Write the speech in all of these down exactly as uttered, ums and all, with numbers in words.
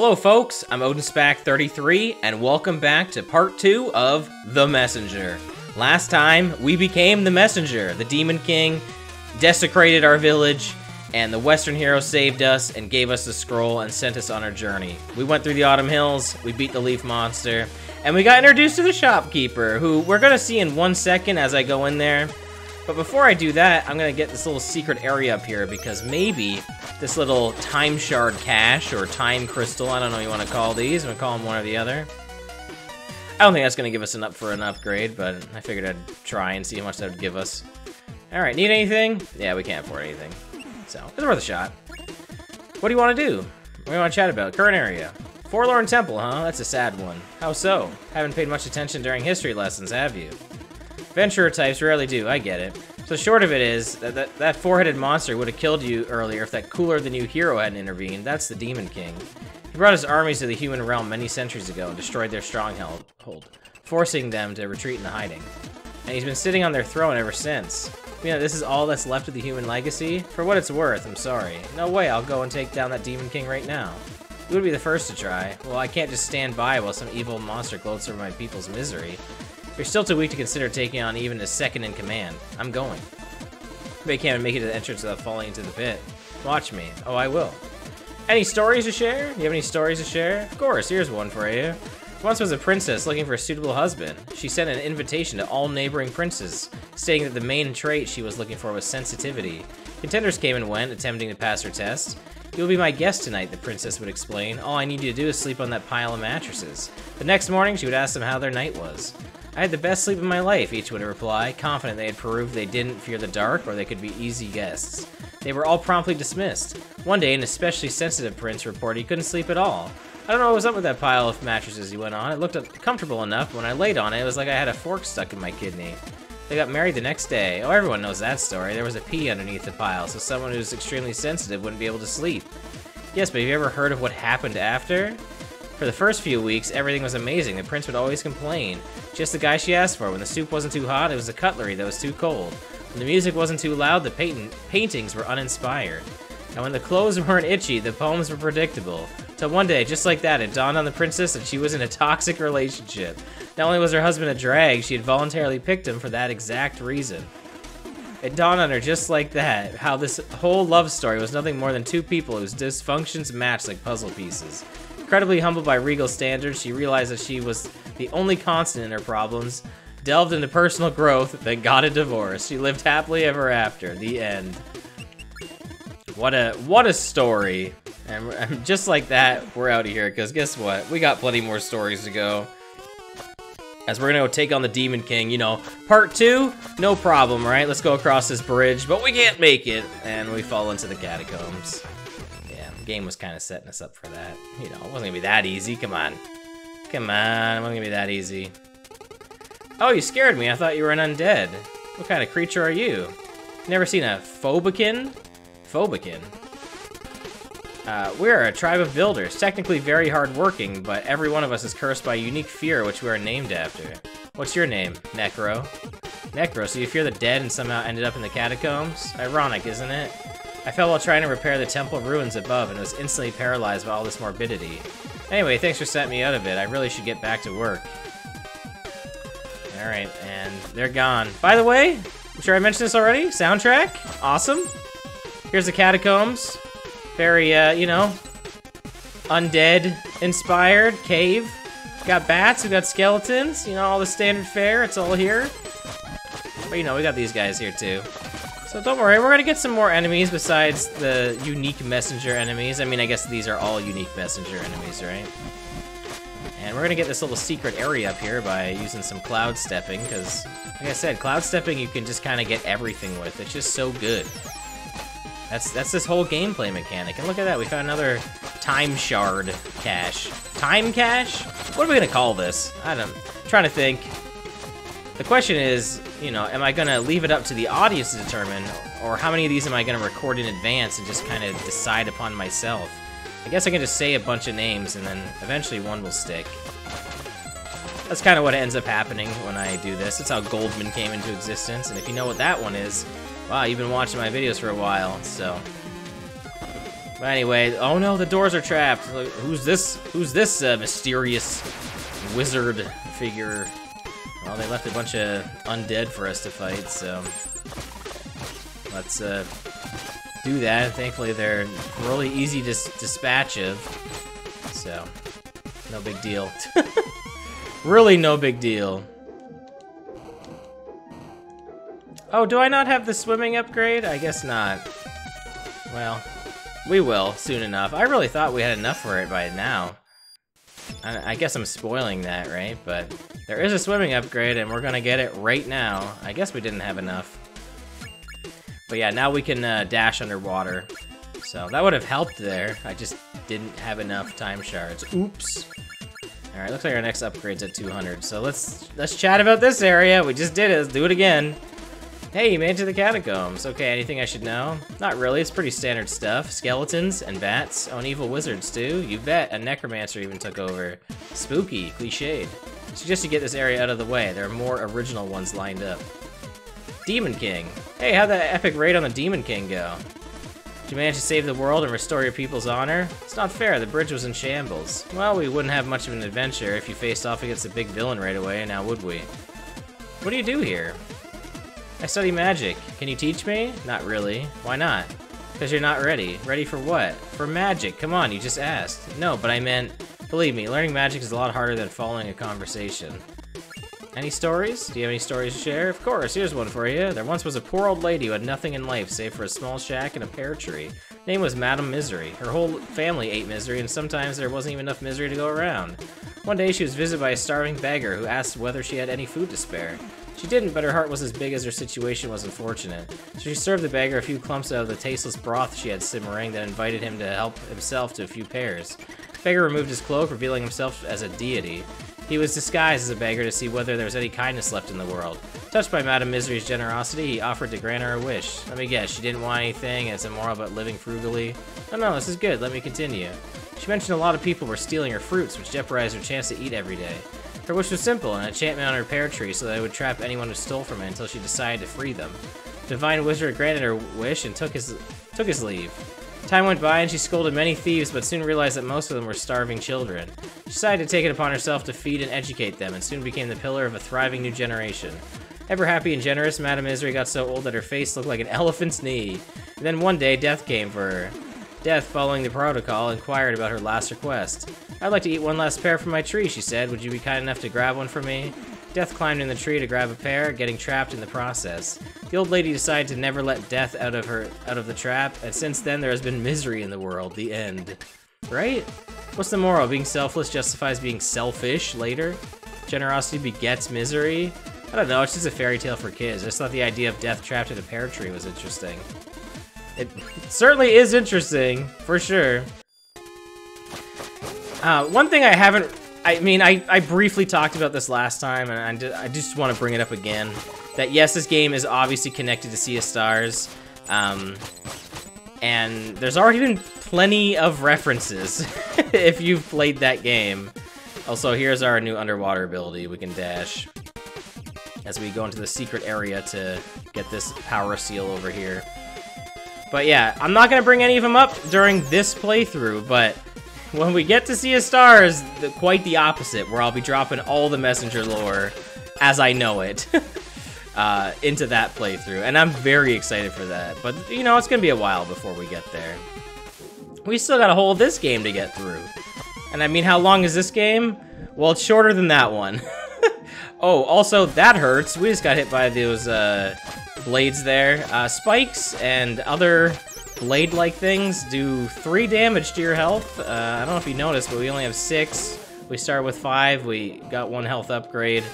Hello folks, I'm Odin Spack thirty-three, and welcome back to part two of The Messenger. Last time, we became the Messenger. The Demon King desecrated our village, and the Western hero saved us and gave us the scroll and sent us on our journey. We went through the Autumn Hills, we beat the Leaf Monster, and we got introduced to the Shopkeeper, who we're gonna see in one second as I go in there. But before I do that, I'm gonna get this little secret area up here because maybe this little Time Shard Cache or Time Crystal, I don't know what you wanna call these, I'm gonna call them one or the other. I don't think that's gonna give us enough for an upgrade, but I figured I'd try and see how much that would give us. All right, need anything? Yeah, we can't afford anything. So, it's worth a shot. What do you wanna do? What do you wanna chat about? Current area. Forlorn Temple, huh? That's a sad one. How so? Haven't paid much attention during history lessons, have you? Adventurer types rarely do, I get it. So short of it is, that, that, that four-headed monster would have killed you earlier if that cooler-than-you hero hadn't intervened. That's the Demon King. He brought his armies to the human realm many centuries ago and destroyed their stronghold, forcing them to retreat into hiding. And he's been sitting on their throne ever since. You know, this is all that's left of the human legacy? For what it's worth, I'm sorry. No way, I'll go and take down that Demon King right now. You would be the first to try. Well, I can't just stand by while some evil monster gloats over my people's misery. You're still too weak to consider taking on even a second-in-command. I'm going. They can't make it to the entrance without falling into the pit. Watch me. Oh, I will. Any stories to share? You have any stories to share? Of course, here's one for you. Once was a princess looking for a suitable husband. She sent an invitation to all neighboring princes, stating that the main trait she was looking for was sensitivity. Contenders came and went, attempting to pass her test. You'll be my guest tonight, the princess would explain. All I need you to do is sleep on that pile of mattresses. The next morning, she would ask them how their night was. I had the best sleep of my life, each would reply, confident they had proved they didn't fear the dark or they could be easy guests. They were all promptly dismissed. One day, an especially sensitive prince reported he couldn't sleep at all. I don't know what was up with that pile of mattresses he went on. It looked comfortable enough, but when I laid on it, it was like I had a fork stuck in my kidney. They got married the next day. Oh, everyone knows that story. There was a pea underneath the pile, so someone who's extremely sensitive wouldn't be able to sleep. Yes, but have you ever heard of what happened after? For the first few weeks, everything was amazing. The prince would always complain. Just the guy she asked for. When the soup wasn't too hot, it was the cutlery that was too cold. When the music wasn't too loud, the paint paintings were uninspired. And when the clothes weren't itchy, the poems were predictable. Till one day, just like that, it dawned on the princess that she was in a toxic relationship. Not only was her husband a drag, she had voluntarily picked him for that exact reason. It dawned on her just like that, how this whole love story was nothing more than two people whose dysfunctions matched like puzzle pieces. Incredibly humbled by regal standards, she realized that she was the only constant in her problems, delved into personal growth, then got a divorce. She lived happily ever after. The end. What a what a story. And, and just like that, we're out of here, because guess what? We got plenty more stories to go. As we're gonna go take on the Demon King, you know. Part two, no problem, right? Let's go across this bridge, but we can't make it. And we fall into the catacombs. Game was kind of setting us up for that. You know, it wasn't gonna be that easy. Come on. Come on, it wasn't gonna be that easy. Oh, you scared me. I thought you were an undead. What kind of creature are you? Never seen a Phobekin? Phobekin. Uh, we're a tribe of builders, technically very hardworking, but every one of us is cursed by a unique fear which we are named after. What's your name? Necro. Necro, so you fear the dead and somehow ended up in the catacombs? Ironic, isn't it? I fell while trying to repair the temple ruins above and was instantly paralyzed by all this morbidity. Anyway, thanks for setting me out of it. I really should get back to work. Alright, and they're gone. By the way, I'm sure I mentioned this already. Soundtrack? Awesome. Here's the catacombs. Very, uh, you know, undead-inspired cave. We've got bats, we got skeletons, you know, all the standard fare. It's all here. But, you know, we got these guys here, too. So don't worry, we're gonna get some more enemies besides the unique messenger enemies. I mean, I guess these are all unique messenger enemies, right? And we're gonna get this little secret area up here by using some cloud stepping, because, like I said, cloud stepping you can just kind of get everything with. It's just so good. That's that's this whole gameplay mechanic. And look at that, we found another Time Shard Cache. Time Cache? What are we gonna call this? I don't know. I'm trying to think. The question is, you know, am I gonna leave it up to the audience to determine, or how many of these am I gonna record in advance and just kind of decide upon myself? I guess I can just say a bunch of names and then eventually one will stick. That's kind of what ends up happening when I do this. That's how Goldman came into existence, and if you know what that one is, wow, you've been watching my videos for a while, so. But anyway, oh no, the doors are trapped. Who's this? Who's this uh, mysterious wizard figure? Well, they left a bunch of undead for us to fight, so let's uh, do that. Thankfully, they're really easy to dispatch of, so no big deal. Really, no big deal. Oh, do I not have the swimming upgrade? I guess not. Well, we will soon enough. I really thought we had enough for it by now. I, I guess I'm spoiling that, right? But there is a swimming upgrade, and we're gonna get it right now. I guess we didn't have enough. But yeah, now we can uh, dash underwater. So that would have helped there. I just didn't have enough time shards. Oops. All right, looks like our next upgrade's at two hundred. So let's let's chat about this area. We just did it. Let's do it again. Hey, you made it to the Catacombs. Okay, anything I should know? Not really, it's pretty standard stuff. Skeletons and bats. Oh, and evil wizards too? You bet, a necromancer even took over. Spooky, cliched. I suggest you get this area out of the way. There are more original ones lined up. Demon King. Hey, how'd that epic raid on the Demon King go? Did you manage to save the world and restore your people's honor? It's not fair, the bridge was in shambles. Well, we wouldn't have much of an adventure if you faced off against the big villain right away, now would we? What do you do here? I study magic. Can you teach me? Not really. Why not? Because you're not ready. Ready for what? For magic. Come on, you just asked. No, but I meant... Believe me, learning magic is a lot harder than following a conversation. Any stories? Do you have any stories to share? Of course, here's one for you. There once was a poor old lady who had nothing in life save for a small shack and a pear tree. Her name was Madame Misery. Her whole family ate misery, and sometimes there wasn't even enough misery to go around. One day she was visited by a starving beggar who asked whether she had any food to spare. She didn't, but her heart was as big as her situation was unfortunate. So she served the beggar a few clumps out of the tasteless broth she had simmering, then invited him to help himself to a few pears. The beggar removed his cloak, revealing himself as a deity. He was disguised as a beggar to see whether there was any kindness left in the world. Touched by Madame Misery's generosity, he offered to grant her a wish. Let me guess, she didn't want anything, and it's immoral about living frugally. Oh no, this is good, let me continue. She mentioned a lot of people were stealing her fruits, which jeopardized her chance to eat every day. Her wish was simple, an enchantment on her pear tree so that it would trap anyone who stole from it until she decided to free them. The divine wizard granted her wish and took his took his leave. Time went by and she scolded many thieves, but soon realized that most of them were starving children. She decided to take it upon herself to feed and educate them, and soon became the pillar of a thriving new generation. Ever happy and generous, Madame Misery got so old that her face looked like an elephant's knee. And then one day, death came for her. Death, following the protocol, inquired about her last request. I'd like to eat one last pear from my tree, she said. Would you be kind enough to grab one for me? Death climbed in the tree to grab a pear, getting trapped in the process. The old lady decided to never let death out of her out of the trap, and since then there has been misery in the world. The end. Right? What's the moral? Being selfless justifies being selfish later? Generosity begets misery? I don't know, it's just a fairy tale for kids. I just thought the idea of death trapped in a pear tree was interesting. It certainly is interesting, for sure. Uh, one thing I haven't... I mean, I, I briefly talked about this last time, and I, did, I just want to bring it up again. That, yes, this game is obviously connected to Sea of Stars. Um, and there's already been plenty of references if you've played that game. Also, here's our new underwater ability. We can dash as we go into the secret area to get this power seal over here. But yeah, I'm not going to bring any of them up during this playthrough, but... when we get to Sea of Stars, the, quite the opposite, where I'll be dropping all the Messenger lore as I know it uh, into that playthrough. And I'm very excited for that. But, you know, it's going to be a while before we get there. We still got a whole of this game to get through. And, I mean, how long is this game? Well, it's shorter than that one. Oh, also, that hurts. We just got hit by those uh, blades there. Uh, spikes and other... blade-like things do three damage to your health. Uh, I don't know if you noticed, but we only have six. We started with five. We got one health upgrade.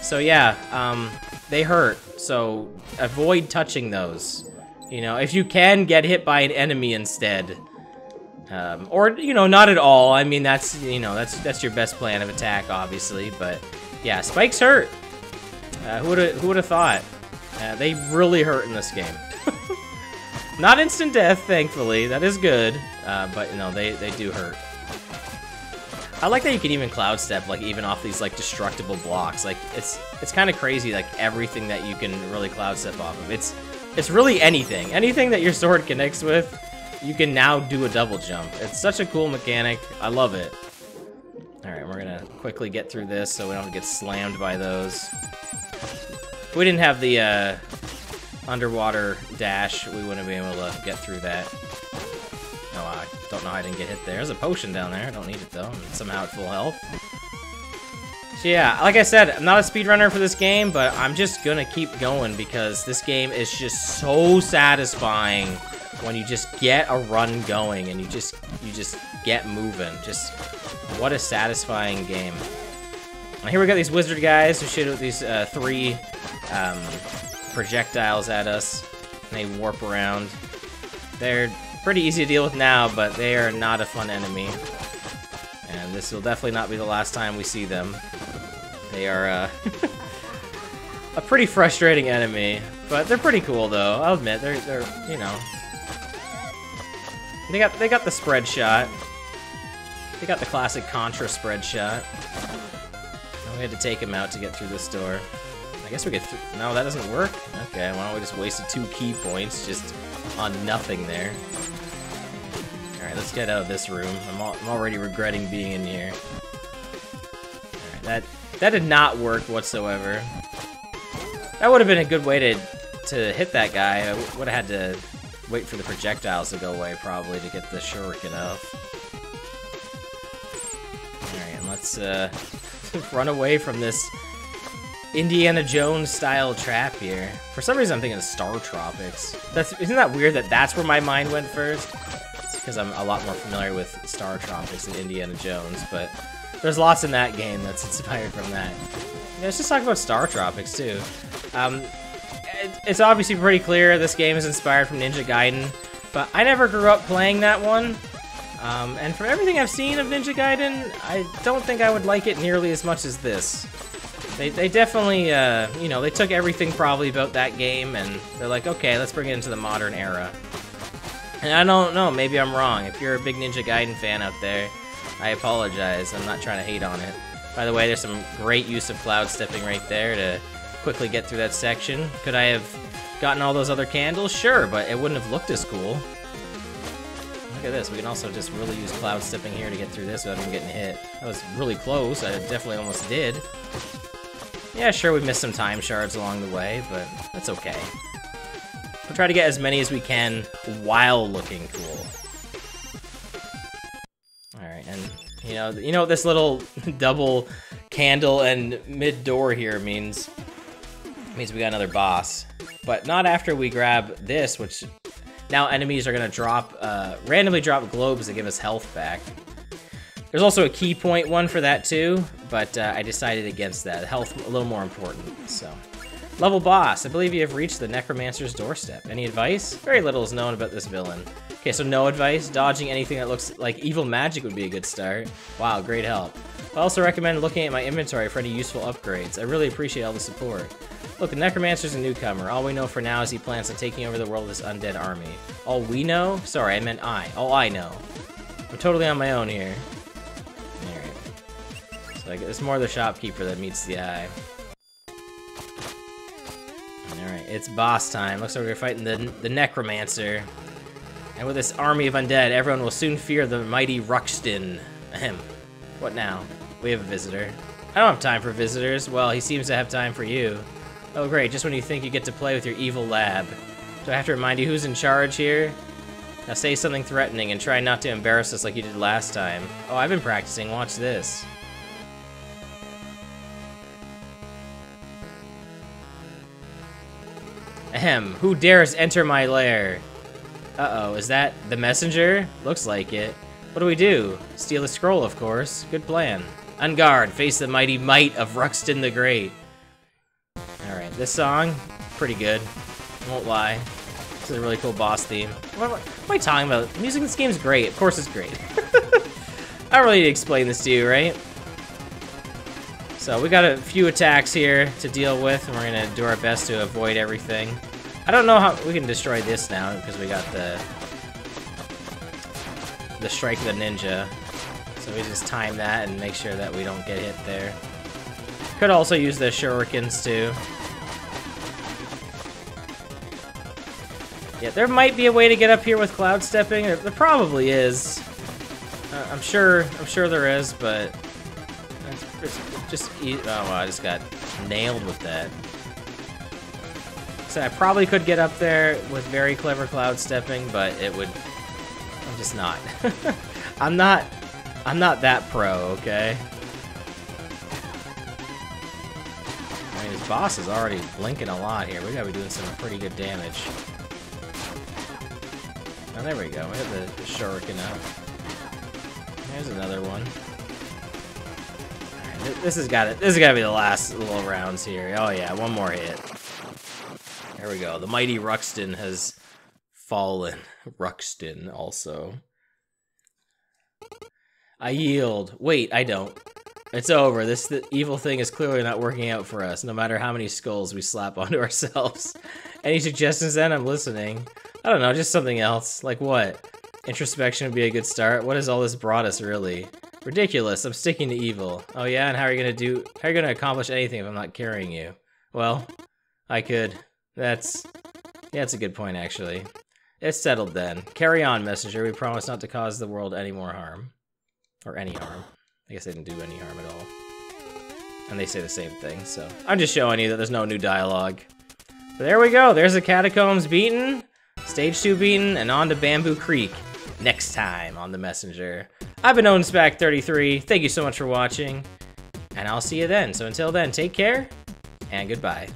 So yeah, um, they hurt. So avoid touching those. You know, if you can, get hit by an enemy instead, um, or you know, not at all. I mean, that's you know, that's that's your best plan of attack, obviously. But yeah, spikes hurt. Uh, who would who would have thought? Uh, they really hurt in this game. Not instant death, thankfully. That is good, uh, but you know they they do hurt. I like that you can even cloud step, like even off these like destructible blocks. Like it's it's kind of crazy, like everything that you can really cloud step off of. It's it's really anything, anything that your sword connects with, you can now do a double jump. It's such a cool mechanic. I love it. Alright, we're gonna quickly get through this so we don't get slammed by those. If we didn't have the uh, underwater dash, we wouldn't be able to get through that. Oh, I don't know how I didn't get hit there. There's a potion down there. I don't need it, though. I'm somehow at full health. So, yeah, like I said, I'm not a speedrunner for this game, but I'm just gonna keep going because this game is just so satisfying when you just get a run going and you just, you just get moving. Just... what a satisfying game. Now here we got these wizard guys who shoot these uh, three um, projectiles at us. And they warp around. They're pretty easy to deal with now, but they are not a fun enemy. And this will definitely not be the last time we see them. They are uh, a pretty frustrating enemy, but they're pretty cool though. I'll admit, they're, they're you know, they got they got the spread shot. They got the classic Contra spread shot. We had to take him out to get through this door. I guess we get through. No, that doesn't work? Okay, why don't we just waste two key points just on nothing there. Alright, let's get out of this room. I'm, al I'm already regretting being in here. Alright, that, that did not work whatsoever. That would have been a good way to, to hit that guy. I would have had to wait for the projectiles to go away, probably, to get the shuriken off. Alright, and let's... Uh, run away from this Indiana Jones style trap here. For some reason, I'm thinking of Star Tropics. That's isn't that weird that that's where my mind went first? It's because I'm a lot more familiar with Star Tropics than Indiana Jones, but there's lots in that game that's inspired from that. Yeah, let's just talk about Star Tropics too. Um, it, it's obviously pretty clear this game is inspired from Ninja Gaiden, but I never grew up playing that one. Um, and from everything I've seen of Ninja Gaiden, I don't think I would like it nearly as much as this. They, they definitely, uh, you know, they took everything probably about that game, and they're like, okay, let's bring it into the modern era. And I don't know, maybe I'm wrong. If you're a big Ninja Gaiden fan out there, I apologize. I'm not trying to hate on it. By the way, there's some great use of cloud stepping right there to quickly get through that section. Could I have gotten all those other candles? Sure, but it wouldn't have looked as cool. Look at this, we can also just really use cloud stepping here to get through this without even getting hit. That was really close, I definitely almost did. Yeah, sure, we missed some time shards along the way, but that's okay. We'll try to get as many as we can while looking cool. Alright, and you know, you know what this little double candle and mid-door here means? It means we got another boss. But not after we grab this, which... now enemies are gonna drop, uh, randomly drop globes that give us health back. There's also a key point one for that too, but uh, I decided against that. Health a little more important, so. Level boss, I believe you have reached the Necromancer's doorstep. Any advice? Very little is known about this villain. Okay, so no advice. Dodging anything that looks like evil magic would be a good start. Wow, great help. I also recommend looking at my inventory for any useful upgrades. I really appreciate all the support. Look, the Necromancer's a newcomer. All we know for now is he plans on taking over the world with his undead army. All we know? Sorry, I meant I. All I know. I'm totally on my own here. Alright. So I guess it's more the shopkeeper that meets the eye. Alright, it's boss time. Looks like we're fighting the, the Necromancer. And with this army of undead, everyone will soon fear the mighty Ruxxtin. Ahem. What now? We have a visitor. I don't have time for visitors. Well, he seems to have time for you. Oh great, just when you think you get to play with your evil lab. Do I have to remind you who's in charge here? Now say something threatening and try not to embarrass us like you did last time. Oh, I've been practicing, watch this. Ahem, who dares enter my lair? Uh-oh, is that the messenger? Looks like it. What do we do? Steal the scroll, of course. Good plan. On guard, face the mighty might of Ruxxtin the Great. Alright, this song, pretty good. Won't lie. This is a really cool boss theme. What, what, what am I talking about? The music in this game is great. Of course it's great. I don't really need to explain this to you, right? So we got a few attacks here to deal with, and we're going to do our best to avoid everything. I don't know how... we can destroy this now, because we got the... the Strike of the Ninja. So we just time that and make sure that we don't get hit there. Could also use the shurikens too. Yeah, there might be a way to get up here with cloud stepping. There, there probably is. Uh, I'm sure. I'm sure there is, but it's, it's just e oh wow, I just got nailed with that. So I probably could get up there with very clever cloud stepping, but it would. I'm just not. I'm not. I'm not that pro. Okay. I mean, his boss is already blinking a lot here. We gotta be doing some pretty good damage. Oh, there we go. We hit the, the shuriken up. There's another one. All right, this has got it. This has got to be the last little rounds here. Oh yeah, one more hit. There we go. The mighty Ruxxtin has fallen. Ruxxtin also. I yield. Wait, I don't. It's over. This th evil thing is clearly not working out for us, no matter how many skulls we slap onto ourselves. Any suggestions then? I'm listening. I don't know, just something else. Like what? Introspection would be a good start. What has all this brought us, really? Ridiculous. I'm sticking to evil. Oh yeah? And how are you gonna do- how are you gonna accomplish anything if I'm not carrying you? Well, I could. That's- yeah, that's a good point, actually. It's settled then. Carry on, messenger. We promise not to cause the world any more harm. Or any harm. I guess they didn't do any harm at all. And they say the same thing, so. I'm just showing you that there's no new dialogue. But there we go, there's the Catacombs beaten, Stage two beaten, and on to Bamboo Creek next time on The Messenger. I've been Odin Spack thirty-three, thank you so much for watching, and I'll see you then. So until then, take care, and goodbye.